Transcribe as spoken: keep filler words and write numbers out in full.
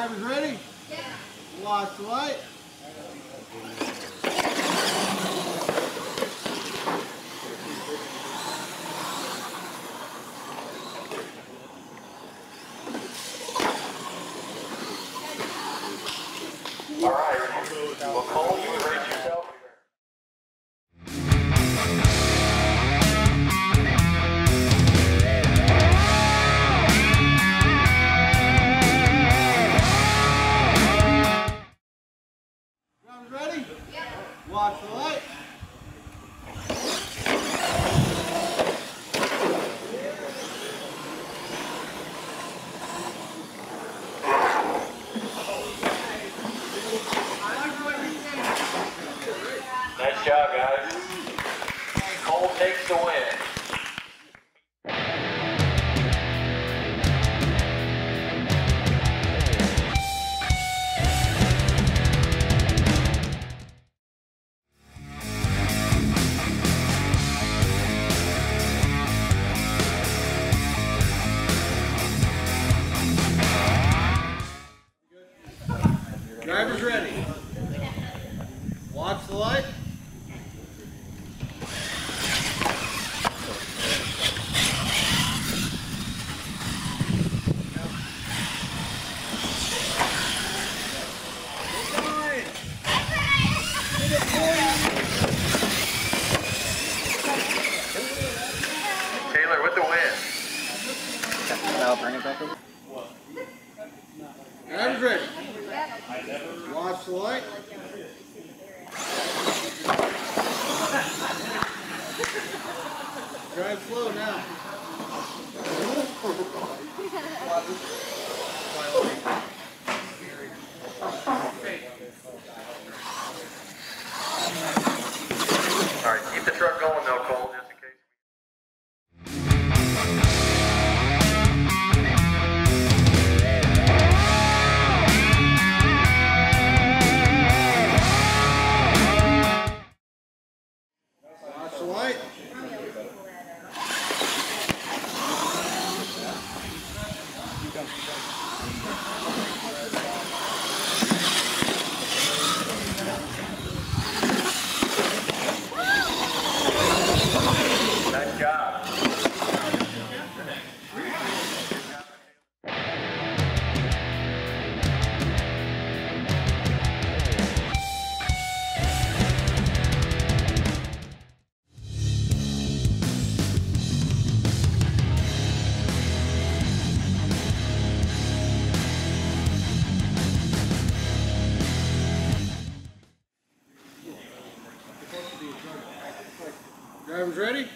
Drivers ready? Yeah. Lots of light. All right, we'll call you and raise yourself. Drivers ready? Yeah. Watch the light. Nice job, guys. Cole takes the win. Drivers ready. Watch the light. Taylor with the win. I'll bring it back over. Drivers ready. Watch the light. Drive slow now. All right, keep the truck going though, Cole. Nice job. Drivers ready?